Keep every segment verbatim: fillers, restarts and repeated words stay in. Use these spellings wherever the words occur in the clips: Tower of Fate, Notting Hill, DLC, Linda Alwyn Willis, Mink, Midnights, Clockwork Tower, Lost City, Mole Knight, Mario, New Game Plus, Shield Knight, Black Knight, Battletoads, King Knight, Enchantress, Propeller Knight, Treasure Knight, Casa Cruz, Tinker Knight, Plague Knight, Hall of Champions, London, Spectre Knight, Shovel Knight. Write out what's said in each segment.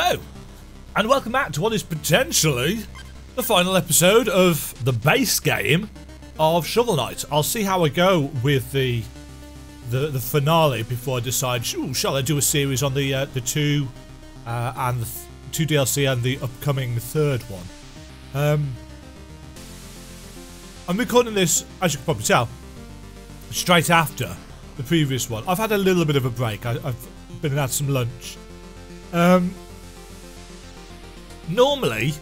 Hello, and welcome back to what is potentially the final episode of the base game of Shovel Knight. I'll see how I go with the the, the finale before I decide, ooh, shall I do a series on the uh, the two uh, and the th two D L C and the upcoming third one. Um, I'm recording this, as you can probably tell, straight after the previous one. I've had a little bit of a break. I, I've been and had some lunch. Um, normally,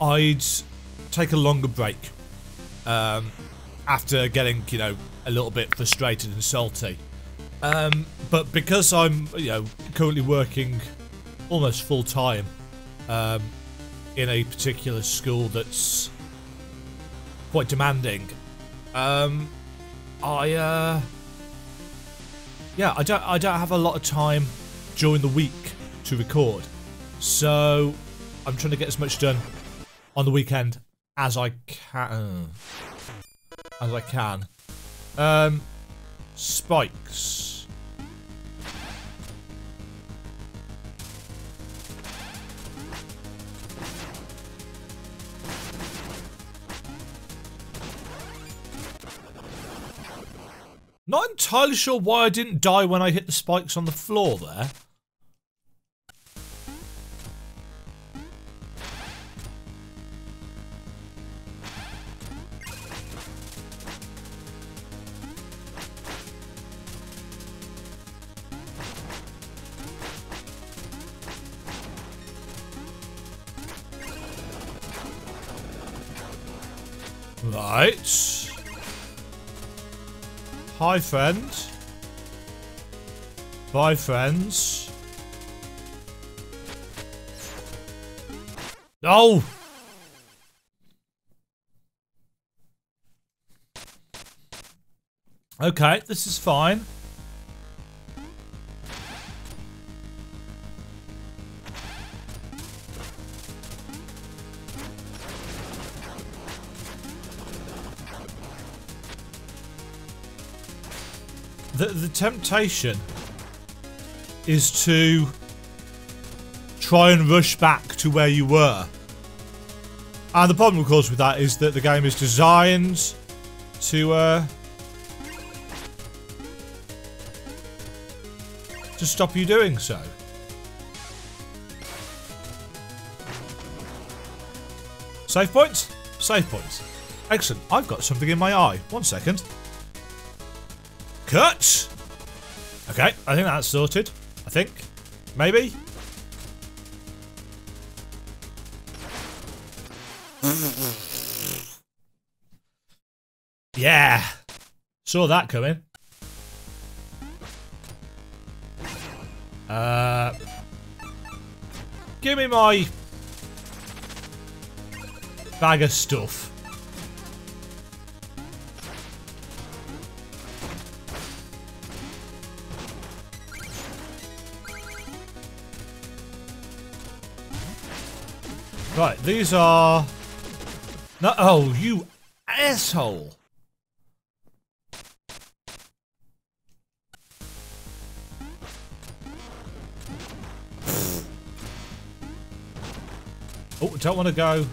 I'd take a longer break um, after getting, you know, a little bit frustrated and salty. Um, but because I'm, you know, currently working almost full time um, in a particular school that's quite demanding, um, I, uh, yeah, I don't, I don't have a lot of time during the week to record, so I'm trying to get as much done on the weekend as I can. As I can. Um, spikes. Not entirely sure why I didn't die when I hit the spikes on the floor there. Right. Hi, friend. Bye, friends. No! Okay, this is fine. The, the temptation is to try and rush back to where you were. And the problem, of course, with that is that the game is designed to, uh, to stop you doing so. Save points? Save points. Excellent. I've got something in my eye. One second. Cut! Okay, I think that's sorted. I think. Maybe. Yeah! Saw that coming. Uh, give me my bag of stuff. Right, these are... No, oh, you asshole! Oh, don't want to go...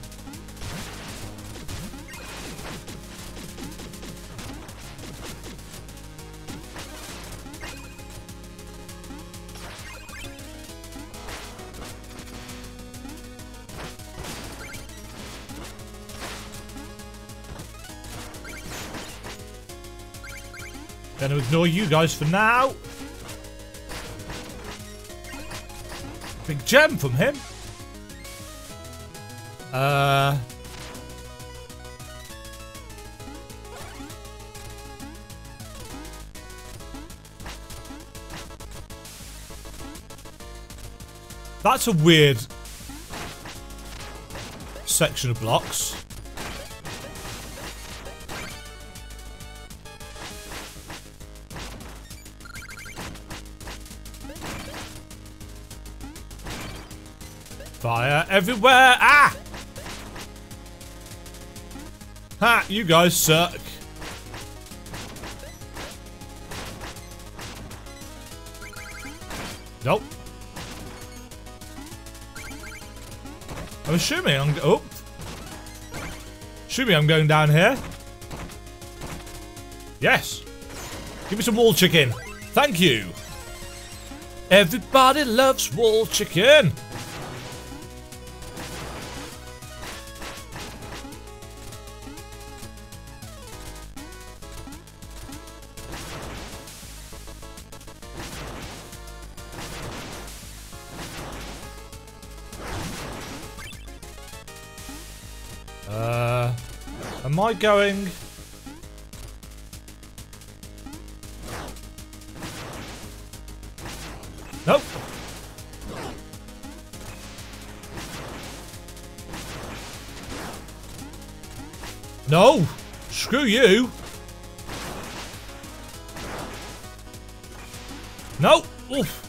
Gonna ignore you guys for now. Big gem from him. Uh. That's a weird section of blocks. Fire everywhere! Ah! Ha! You guys suck. Nope. I'm assuming I'm... Oh. Assuming I'm going down here. Yes. Give me some wall chicken. Thank you. Everybody loves wall chicken. Uh, am I going... Nope. No! Screw you! No! Oof.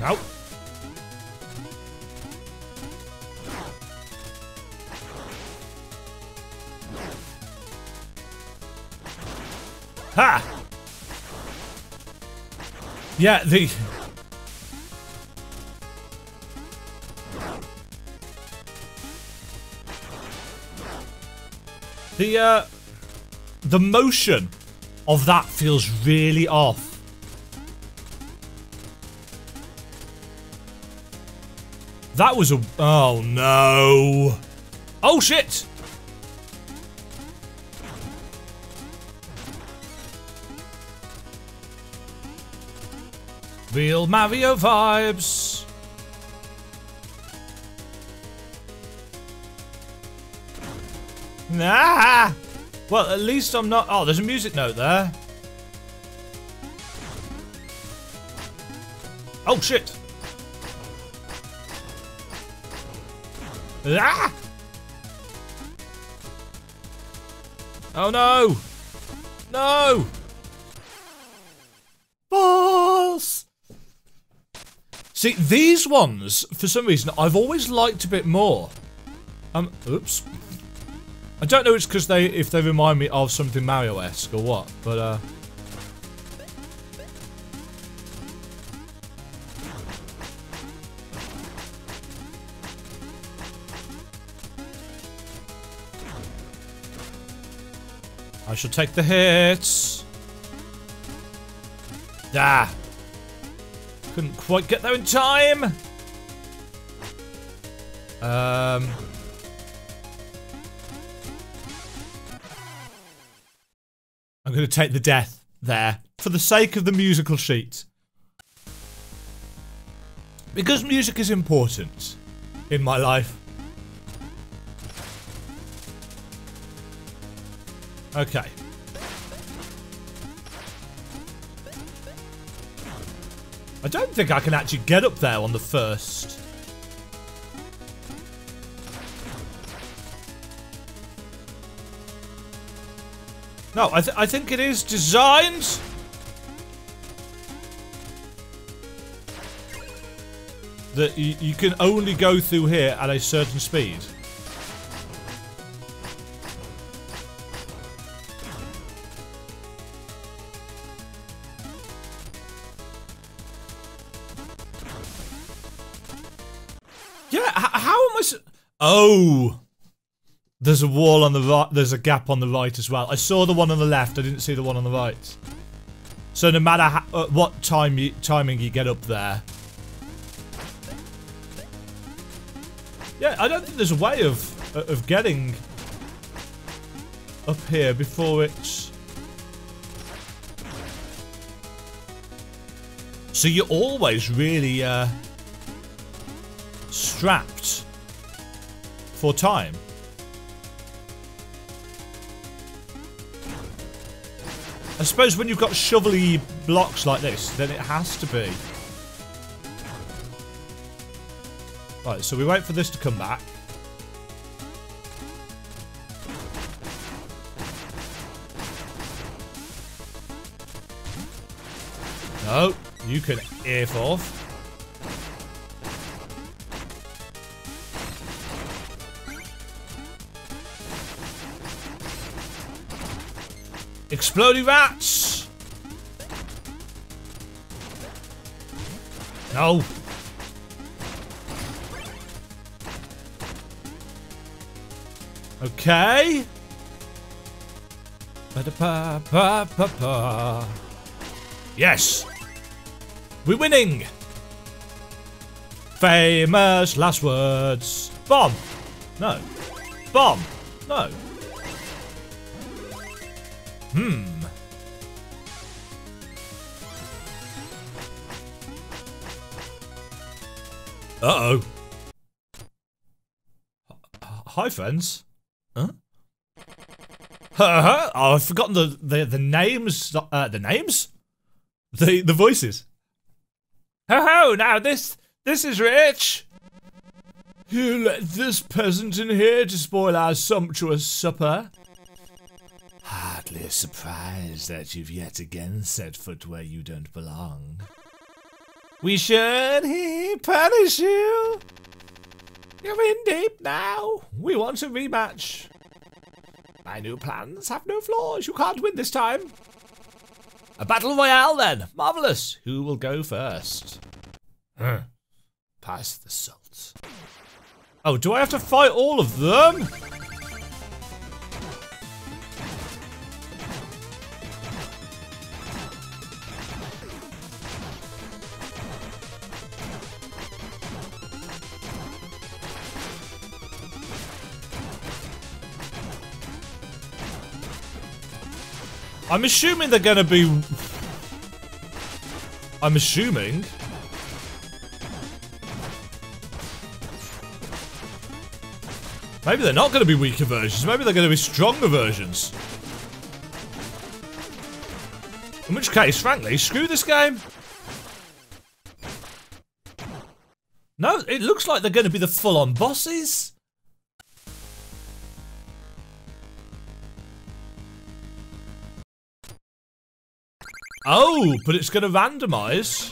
No. Ha! Yeah, the... The, uh... The motion of that feels really off. That was a... Oh, no. Oh, shit. Real Mario vibes. Nah. Well, at least I'm not... Oh, there's a music note there. Oh, shit. Ah! Oh no! No! Balls! See, these ones, for some reason, I've always liked a bit more. Um, oops. I don't know it's because they, if they remind me of something Mario-esque or what, but uh... I shall take the hits. Ah! Couldn't quite get there in time. Um. I'm going to take the death there for the sake of the musical sheet. Because music is important in my life. Okay. I don't think I can actually get up there on the first. No, I, th I think it is designed. That y you can only go through here at a certain speed. Oh, there's a wall on the right, there's a gap on the right as well. I saw the one on the left, I didn't see the one on the right. So no matter how, uh, what time you, timing you get up there. Yeah, I don't think there's a way of, uh, of getting up here before it's... So you're always really uh, strapped. For time. I suppose when you've got shovelly blocks like this, then it has to be. Right, so we wait for this to come back. No, you can F off. Exploding rats! No! Okay! Ba-da-ba-ba-ba-ba. Yes! We're winning! Famous last words. Bomb! No. Bomb! No. Hmm. Uh-oh. Hi, friends. Huh? Oh, I've forgotten the, the, the names. Uh, the names? The, the voices. Ho-ho, now this... This is rich! You let this peasant in here to spoil our sumptuous supper? Hardly surprised that you've yet again set foot where you don't belong. We should he punish you! You're in deep now! We want a rematch! My new plans have no flaws, you can't win this time! A battle royale then! Marvellous! Who will go first? Huh. Pass the salt. Oh, do I have to fight all of them? I'm assuming they're gonna be... I'm assuming... Maybe they're not going to be weaker versions, maybe they're going to be stronger versions. In which case, frankly, screw this game. No, it looks like they're going to be the full-on bosses. Oh, but it's going to randomise.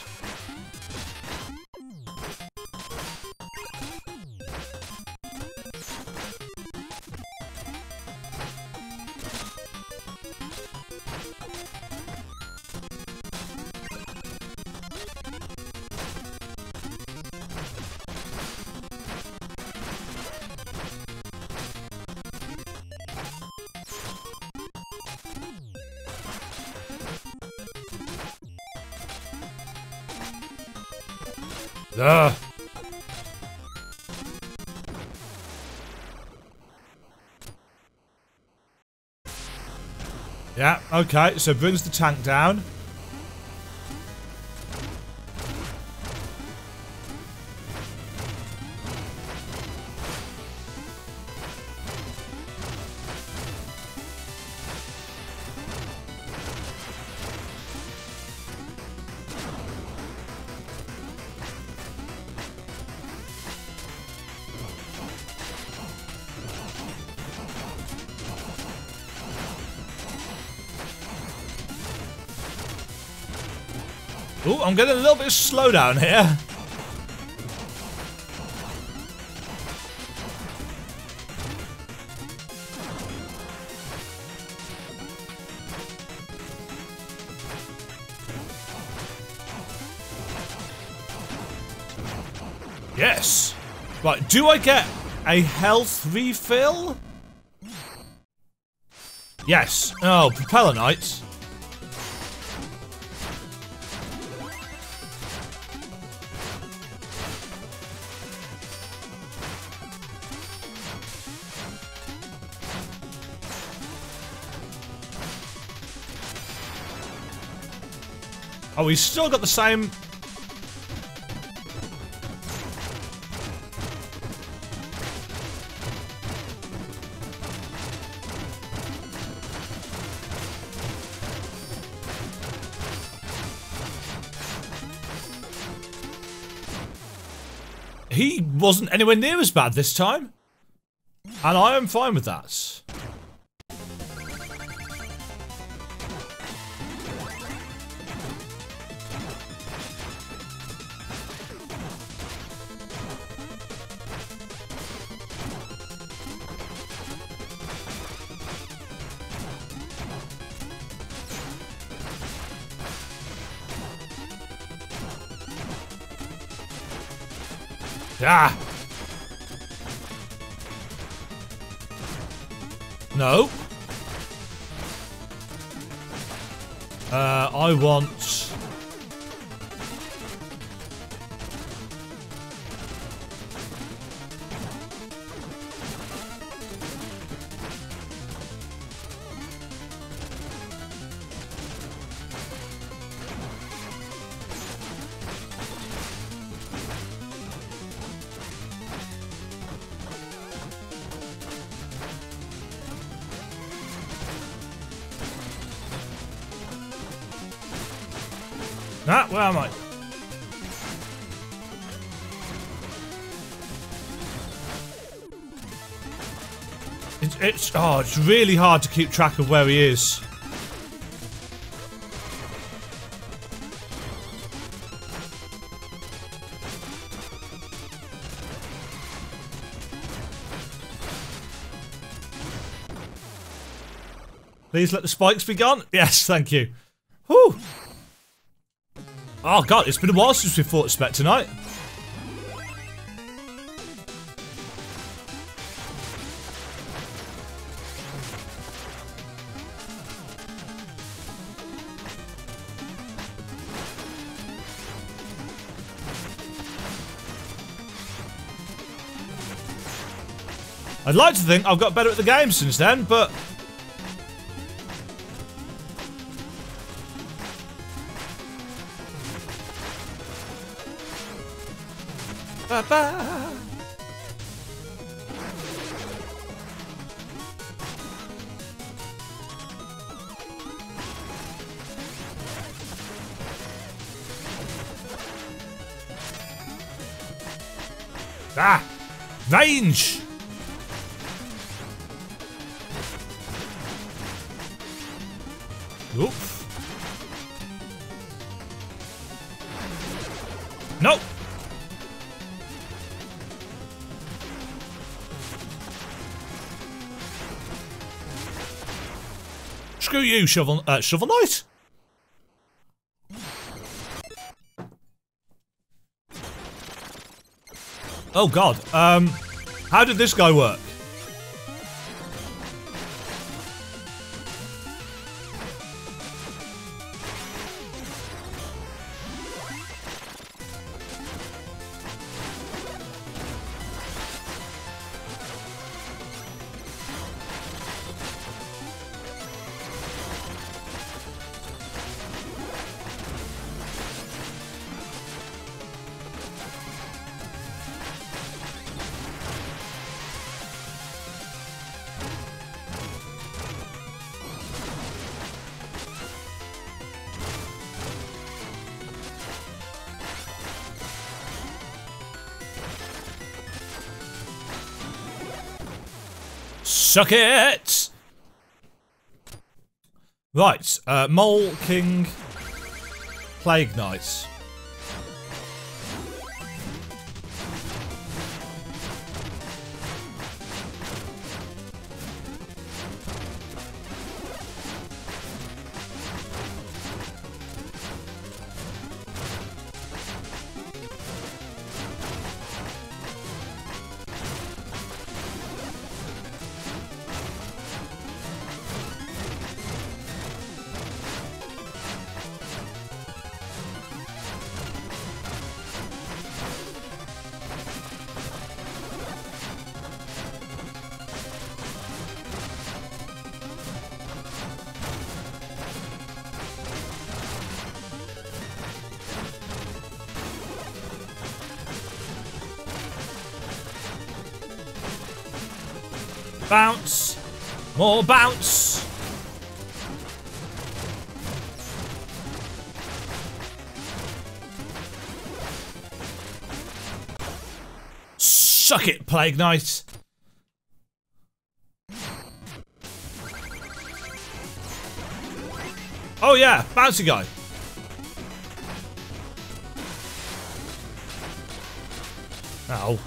Ugh. Yeah, okay, so brings the tank down. Ooh, I'm getting a little bit of slowdown here. Yes! Right, do I get a health refill? Yes. Oh, Propeller Knight. Oh, he's still got the same... He wasn't anywhere near as bad this time. And I am fine with that. Ah! No. Uh, I want... Ah, where am I? It's, it's, oh, it's really hard to keep track of where he is. Please let the spikes be gone. Yes, thank you. Whew. Oh god, it's been a while since we fought Spectre Knight. I'd like to think I've got better at the game since then, but... Ba-ba. Ah, range. Oops. Nope. Screw you, Shovel, uh, Shovel Knight! Oh god, um, how did this guy work? Suck it! Right, uh, Mole, King, Plague Knight. Bounce! More bounce! Suck it, Plague Knight! Oh yeah, bouncy guy! Ow.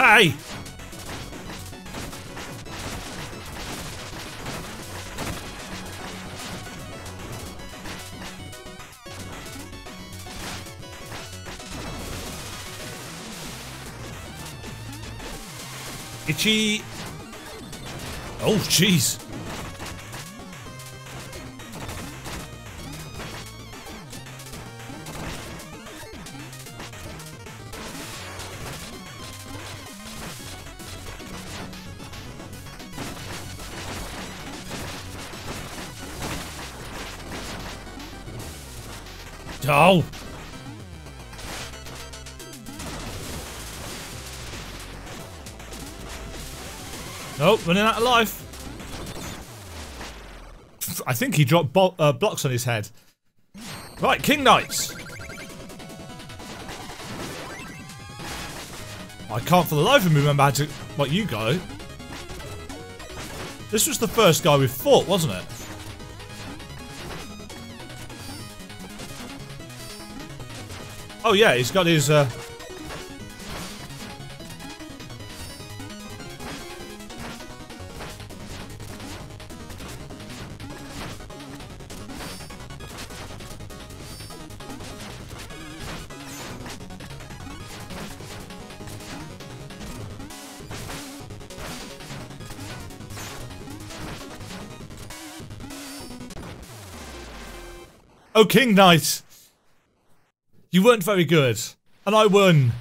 Hi! Itchy! Oh, jeez! Oh! Nope, running out of life. I think he dropped bo uh, blocks on his head. Right, King Knights. I can't for the life of me remember how to... Like, you go. This was the first guy we fought, wasn't it? Oh yeah, he's got his, uh... Oh, King Knight! You weren't very good, and I won.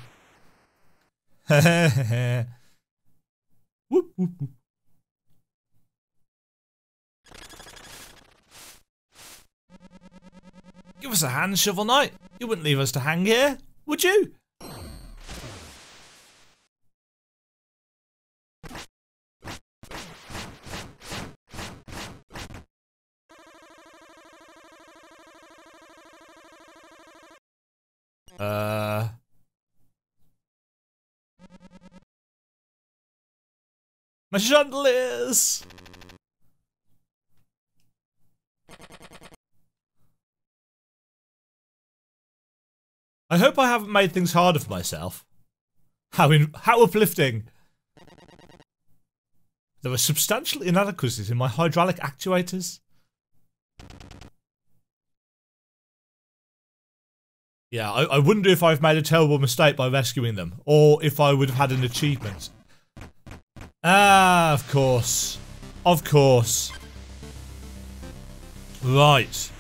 Whoop, whoop, whoop. Give us a hand, Shovel Knight. You wouldn't leave us to hang here, would you? Uh. My chandeliers! I hope I haven't made things harder for myself. How in- how uplifting! There are substantial inadequacies in my hydraulic actuators. Yeah, I, I wonder if I've made a terrible mistake by rescuing them, or if I would have had an achievement. Ah, of course. Of course. Right.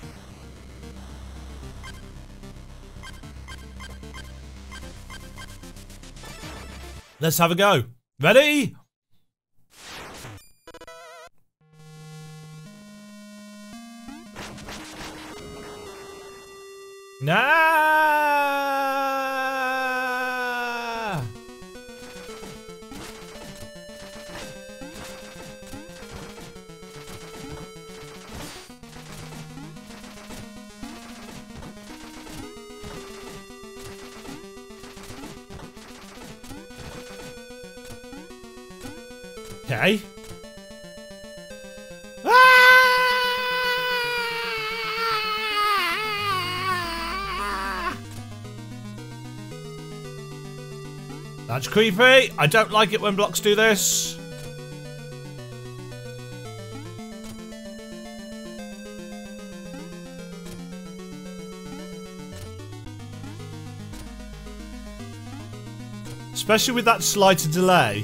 Let's have a go. Ready? Nah! Okay. That's creepy. I don't like it when blocks do this. Especially with that slight delay.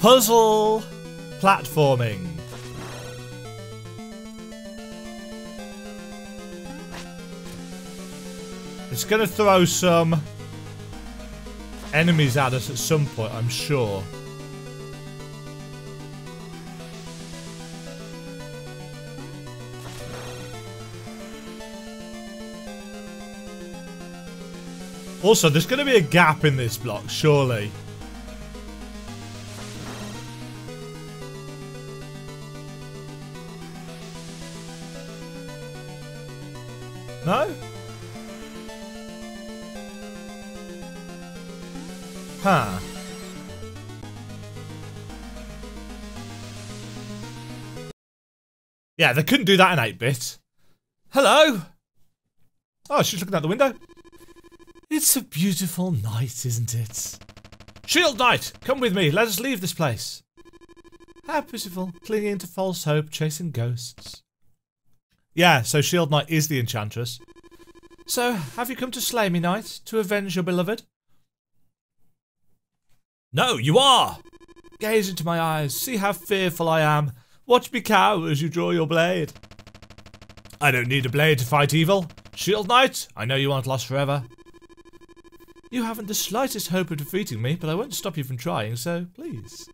Puzzle platforming. It's going to throw some enemies at us at some point, I'm sure. Also, there's going to be a gap in this block, surely. No? Huh. Yeah, they couldn't do that in eight bit. Hello! Oh, she's looking out the window. It's a beautiful night, isn't it? Shield Knight, come with me. Let us leave this place. How pitiful, clinging to false hope, chasing ghosts. Yeah, so Shield Knight is the Enchantress. So, have you come to slay me, Knight, to avenge your beloved? No, you are! Gaze into my eyes, see how fearful I am. Watch me cow as you draw your blade. I don't need a blade to fight evil. Shield Knight, I know you aren't lost forever. You haven't the slightest hope of defeating me, but I won't stop you from trying, so please.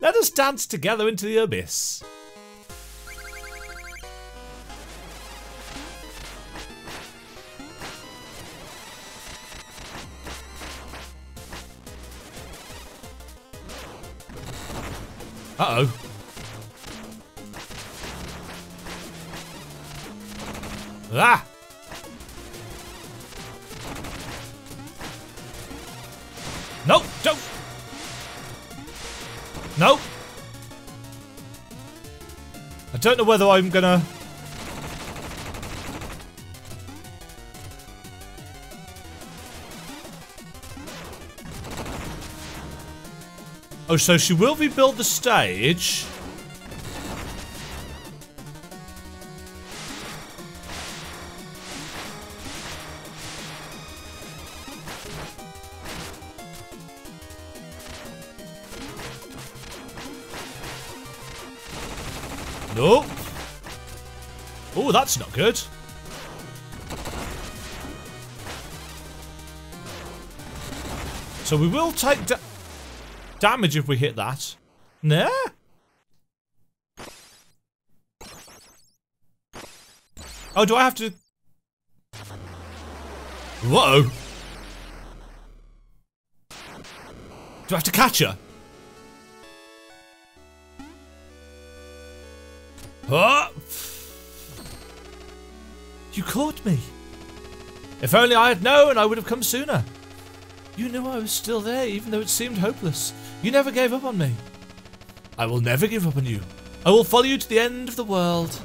Let us dance together into the abyss. Uh-oh. Ah! No! Don't! No! I don't know whether I'm gonna... Oh, so she will rebuild the stage. No. Oh, that's not good. So we will take da damage if we hit that. Nah. Oh, do I have to? Whoa. Do I have to catch her? Oh. You caught me. If only I had known, I would have come sooner. You knew I was still there, even though it seemed hopeless. You never gave up on me. I will never give up on you. I will follow you to the end of the world.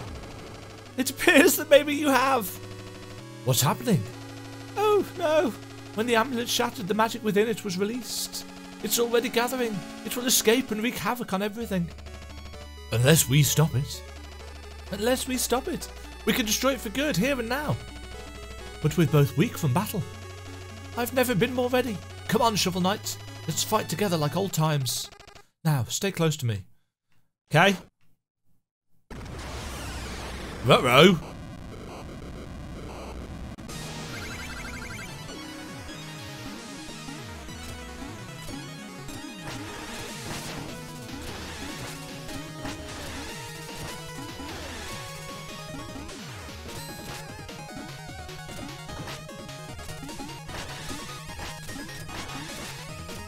It appears that maybe you have. What's happening? Oh, no. When the amulet shattered, the magic within it was released. It's already gathering. It will escape and wreak havoc on everything. Unless we stop it. Unless we stop it, we can destroy it for good, here and now. But we're both weak from battle. I've never been more ready. Come on, Shovel Knight. Let's fight together like old times. Now, stay close to me. Okay? Ruh-roh.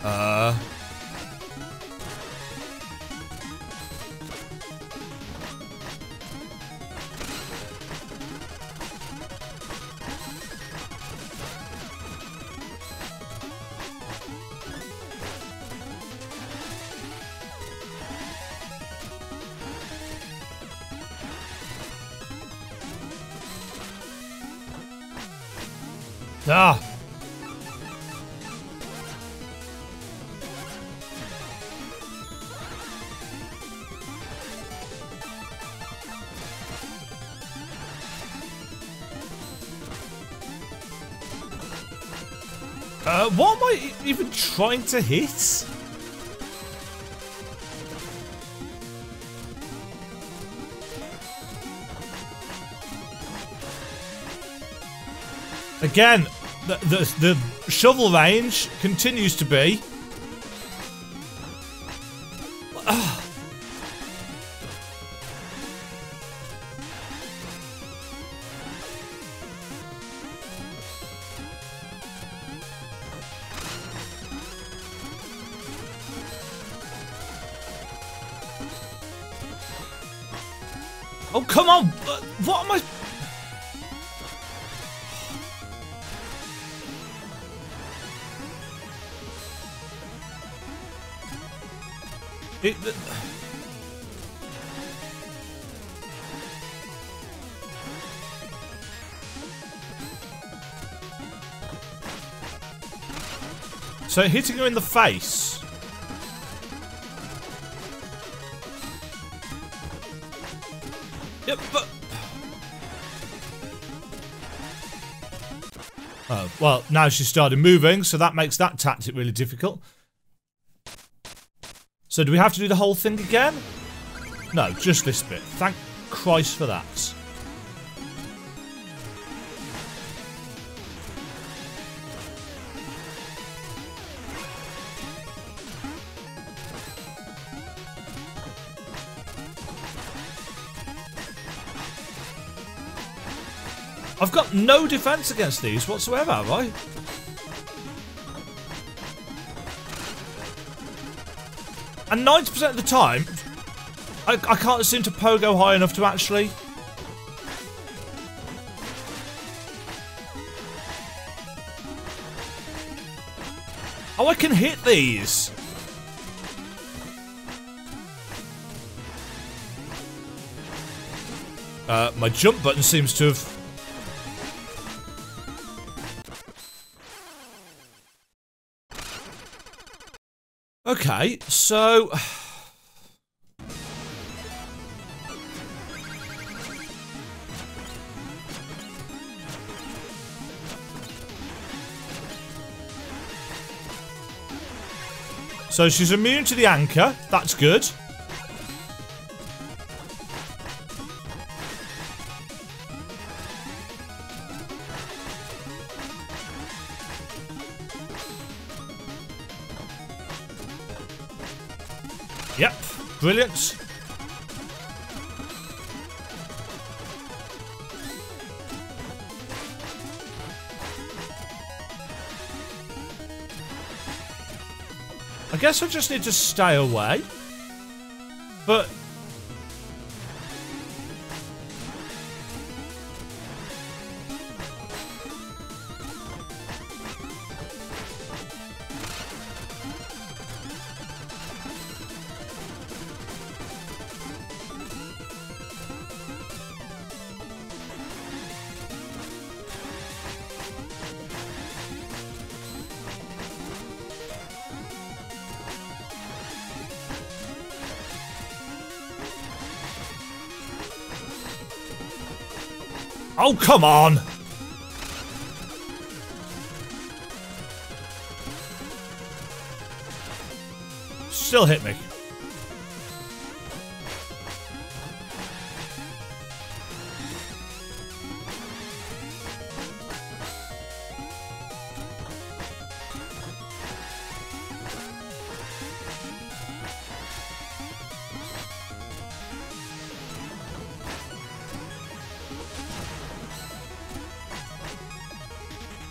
Uh. Ah. Uh, what am I even trying to hit? Again, the, the, the shovel range continues to be... Uh. Oh, come on! What am I... It, the... So hitting her in the face. Yep, but... Oh, well, now she's started moving, so that makes that tactic really difficult. So do we have to do the whole thing again? No, just this bit. Thank Christ for that. I've got no defense against these whatsoever, have I? And ninety percent of the time, I, I can't seem to pogo high enough to actually... Oh, I can hit these! Uh, my jump button seems to have... Okay, so... So she's immune to the anchor, that's good. Brilliant. I guess I just need to stay away. But... Oh, come on! Still hit me.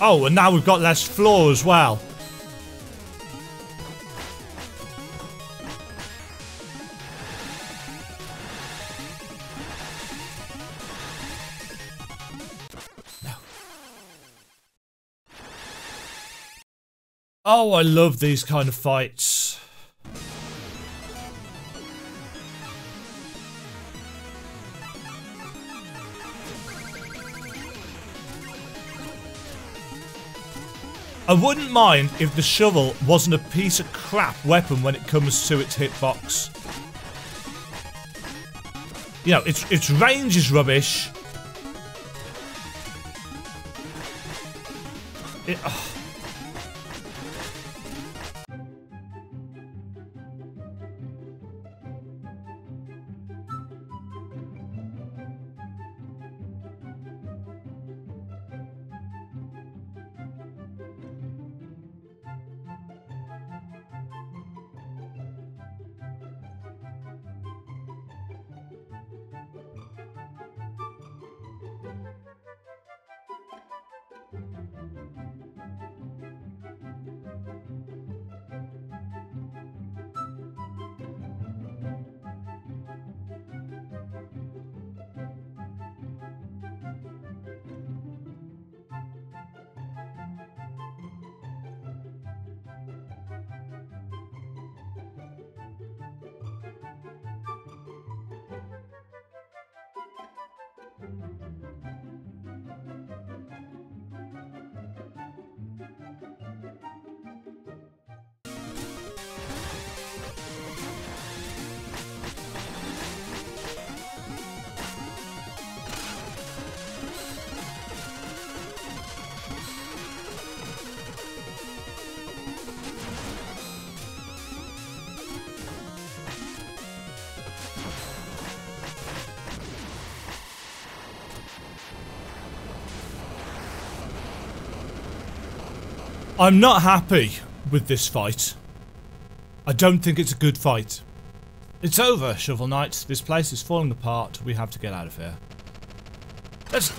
Oh, and now we've got less floor as well. No. Oh, I love these kind of fights. I wouldn't mind if the shovel wasn't a piece of crap weapon when it comes to its hitbox. You know, its, its range is rubbish. It, oh. I'm not happy with this fight. I don't think it's a good fight. It's over, Shovel Knight. This place is falling apart. We have to get out of here. Let's...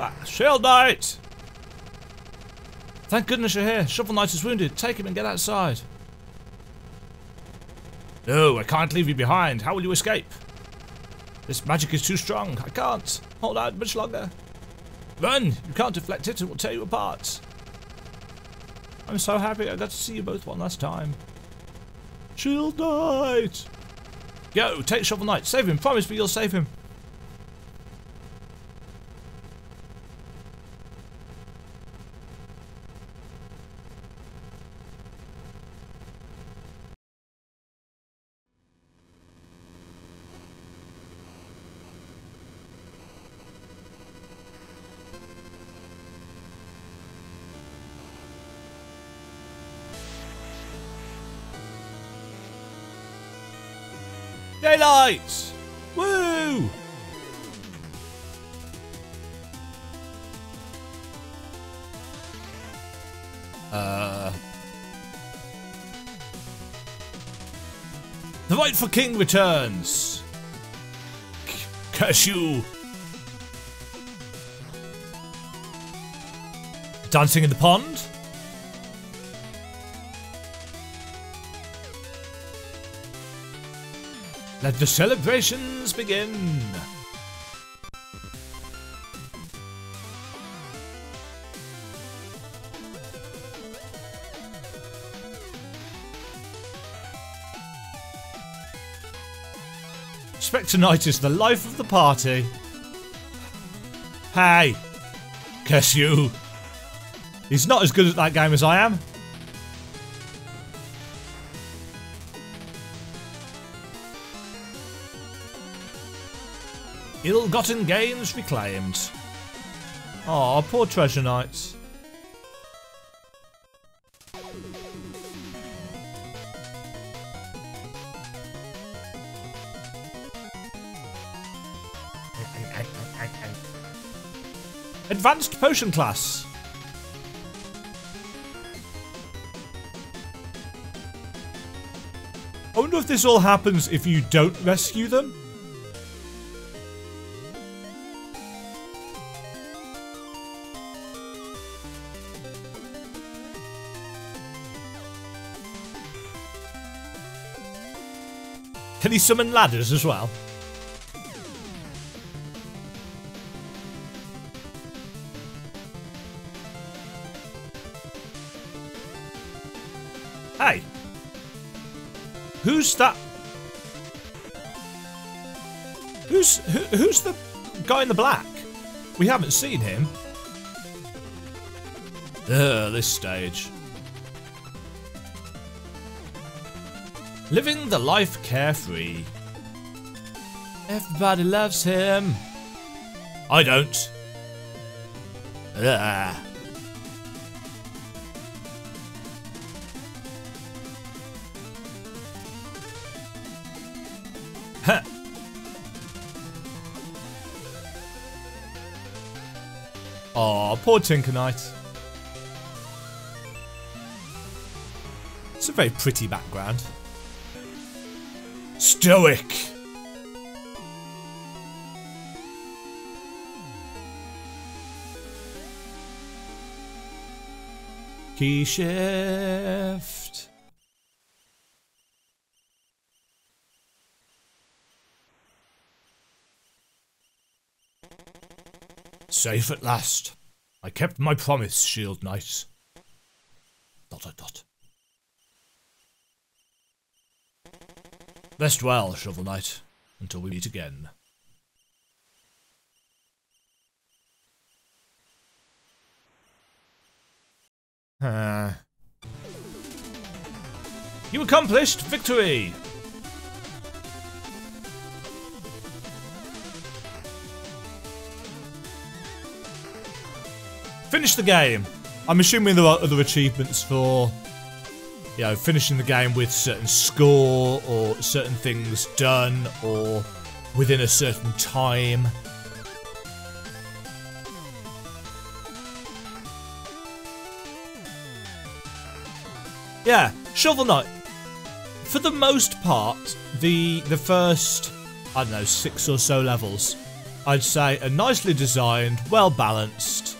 Ah, Shield Knight! Thank goodness you're here. Shovel Knight is wounded. Take him and get outside. No, I can't leave you behind. How will you escape? This magic is too strong. I can't hold out much longer. Run! You can't deflect it. It will tear you apart. I'm so happy I got to see you both one last time. Shield Knight! Go, take Shovel Knight. Save him. Promise me you'll save him. Daylight! Woo! Uh. The rightful king returns. Curse you! Dancing in the pond? Let the celebrations begin! Spectre Knight is the life of the party. Hey! Curse you! He's not as good at that game as I am. Ill-gotten gains reclaimed. Aw, poor Treasure Knights. Advanced Potion Class. I wonder if this all happens if you don't rescue them. Can he summon ladders as well? Hey! Who's that? Who's, who, who's the guy in the black? We haven't seen him. Ugh, this stage. Living the life carefree. Everybody loves him. I don't. Ugh. Huh. Aw, poor Tinker Knight. It's a very pretty background. Stoic. Key shift. Safe at last. I kept my promise, Shield Knight. Dot dot dot. Rest well, Shovel Knight, until we meet again. Uh. You accomplished victory! Finish the game! I'm assuming there are other achievements for... You know, finishing the game with certain score or certain things done or within a certain time. Yeah, Shovel Knight. For the most part, the the first, I don't know, six or so levels, I'd say are nicely designed, well balanced,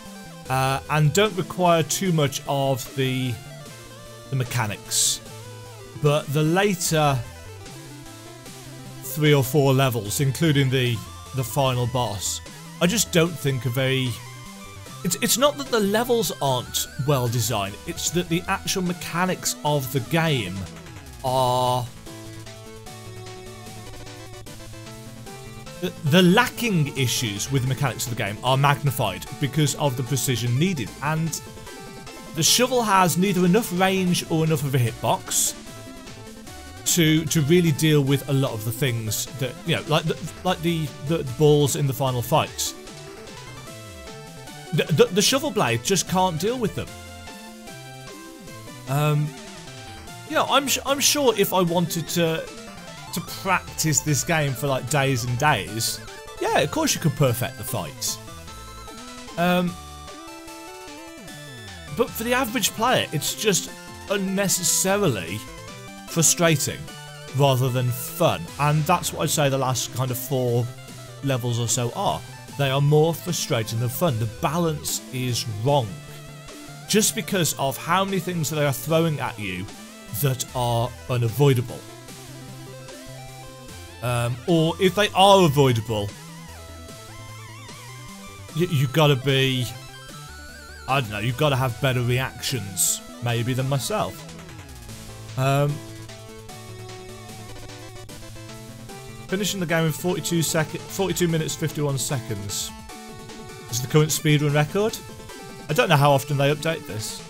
uh, and don't require too much of the the mechanics. But the later three or four levels, including the the final boss, I just don't think are very. It's it's not that the levels aren't well designed. It's that the actual mechanics of the game are the, the lacking issues with the mechanics of the game are magnified because of the precision needed. And the shovel has neither enough range or enough of a hitbox to to really deal with a lot of the things that, you know, like the, like the, the balls in the final fights. The, the, the shovel blade just can't deal with them. Um, you know, I'm I'm sure if I wanted to to practice this game for like days and days, yeah, of course you could perfect the fights. Um, but for the average player, it's just unnecessarily frustrating rather than fun, and that's what I'd say the last kind of four levels or so are. They are more frustrating than fun. The balance is wrong. Just because of how many things that they are throwing at you that are unavoidable. Um, or if they are avoidable, you, you've got to be, I don't know, you've got to have better reactions, maybe, than myself. Um, Finishing the game in forty-two minutes fifty-one seconds is the current speedrun record. I don't know how often they update this.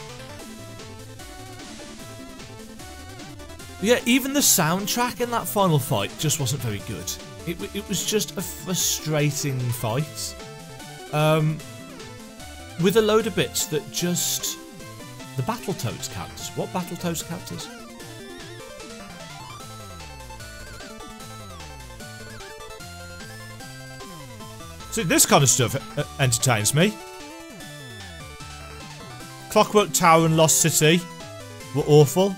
But yeah, even the soundtrack in that final fight just wasn't very good. It, it was just a frustrating fight. Um, with a load of bits that just... The Battletoads characters. What Battletoads characters? See, this kind of stuff entertains me. Clockwork Tower and Lost City were awful.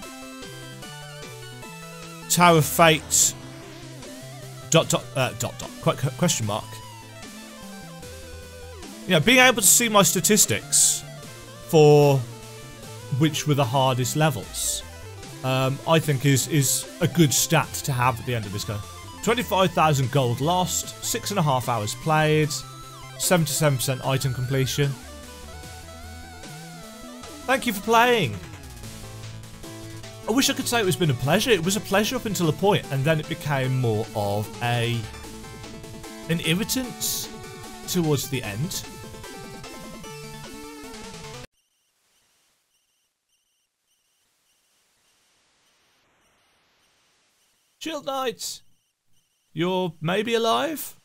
Tower of Fate... Dot, dot, uh, dot, dot. Quite question mark. Yeah, being able to see my statistics for which were the hardest levels, um, I think is, is a good stat to have at the end of this game. twenty-five thousand gold lost, six and a half hours played, seventy-seven percent item completion. Thank you for playing. I wish I could say it was been a pleasure. It was a pleasure up until a point, and then it became more of a an irritant towards the end. Shield Knight! You're maybe alive?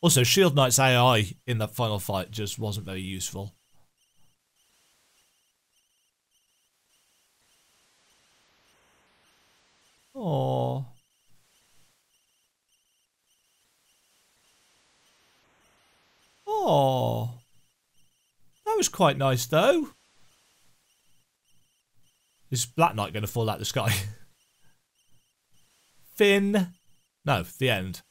Also, Shield Knight's A I in that final fight just wasn't very useful. Aww. Aww. That was quite nice, though. Is Black Knight going to fall out of the sky? Finn... No, the end.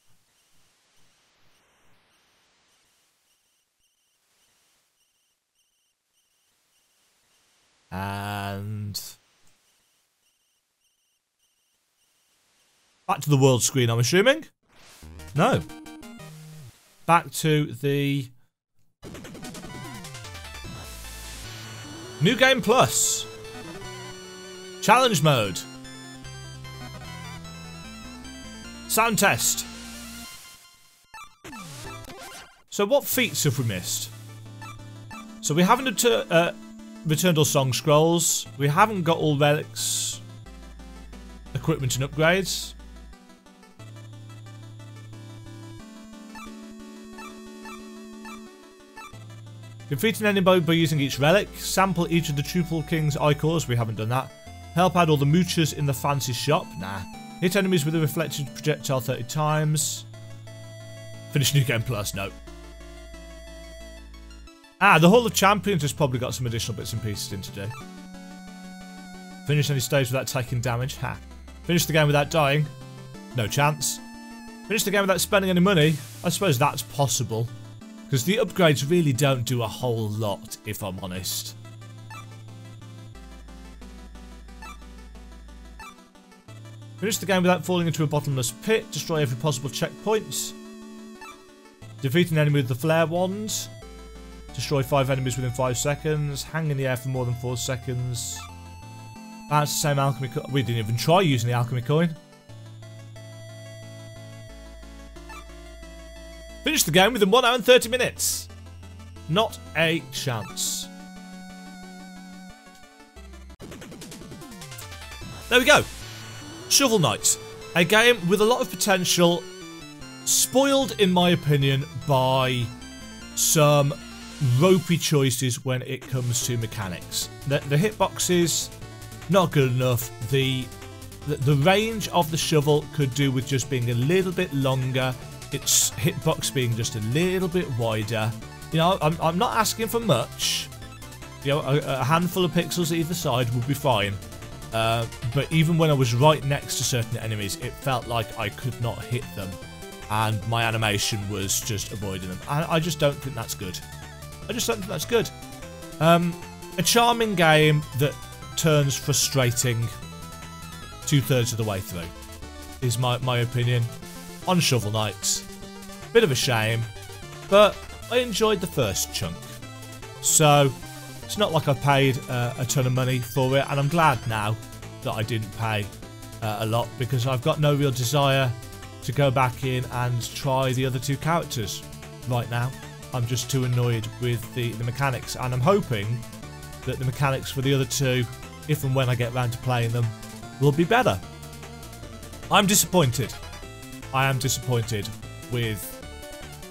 And... Back to the world screen, I'm assuming? No. Back to the... New Game Plus. Challenge mode. Sound test. So what feats have we missed? So we haven't uh, returned all song scrolls. We haven't got all relics, equipment and upgrades. Defeating anybody by using each relic. Sample each of the Triple King's icons. We haven't done that. Help out all the moochers in the fancy shop. Nah. Hit enemies with a reflected projectile thirty times. Finish New Game Plus, no. Ah, the Hall of Champions has probably got some additional bits and pieces in today. Finish any stage without taking damage. Ha. Finish the game without dying. No chance. Finish the game without spending any money. I suppose that's possible. Because the upgrades really don't do a whole lot, if I'm honest. Finish the game without falling into a bottomless pit. Destroy every possible checkpoint. Defeat an enemy with the flare wand. Destroy five enemies within five seconds. Hang in the air for more than four seconds. That's the same alchemy coin. We didn't even try using the alchemy coin. Finish the game within one hour and thirty minutes. Not a chance. There we go. Shovel Knight. A game with a lot of potential. Spoiled, in my opinion, by some ropey choices when it comes to mechanics. The, the hitboxes, not good enough. The, the the range of the shovel could do with just being a little bit longer. Its hitbox being just a little bit wider. You know, I'm, I'm not asking for much. You know, a, a handful of pixels either side would be fine. Uh, but even when I was right next to certain enemies, it felt like I could not hit them. And my animation was just avoiding them. I, I just don't think that's good. I just don't think that's good. Um, a charming game that turns frustrating two-thirds of the way through is my, my opinion on Shovel Knight. Bit of a shame, but I enjoyed the first chunk. So it's not like I paid uh, a ton of money for it, and I'm glad now that I didn't pay uh, a lot, because I've got no real desire to go back in and try the other two characters right now. I'm just too annoyed with the, the mechanics, and I'm hoping that the mechanics for the other two, if and when I get round to playing them, will be better. I'm disappointed. I am disappointed with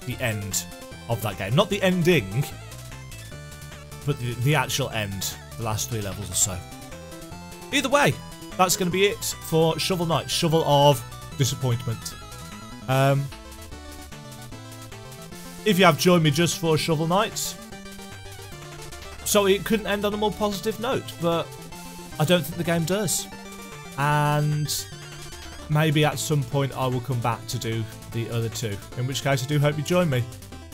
the end of that game. Not the ending, but the, the actual end, the last three levels or so. Either way, that's going to be it for Shovel Knight, Shovel of Disappointment. Um, if you have joined me just for Shovel Knight, so it couldn't end on a more positive note, but I don't think the game does. And maybe at some point I will come back to do the other two, in which case I do hope you join me.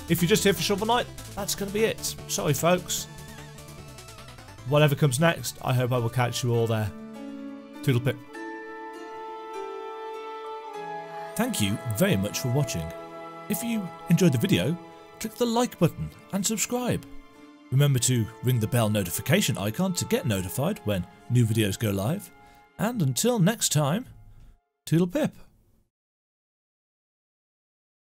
If you're just here for Shovel Knight, that's going to be it. Sorry, folks. Whatever comes next, I hope I will catch you all there. Toodle pip. Thank you very much for watching. If you enjoyed the video, click the like button and subscribe. Remember to ring the bell notification icon to get notified when new videos go live. And until next time, toodle pip.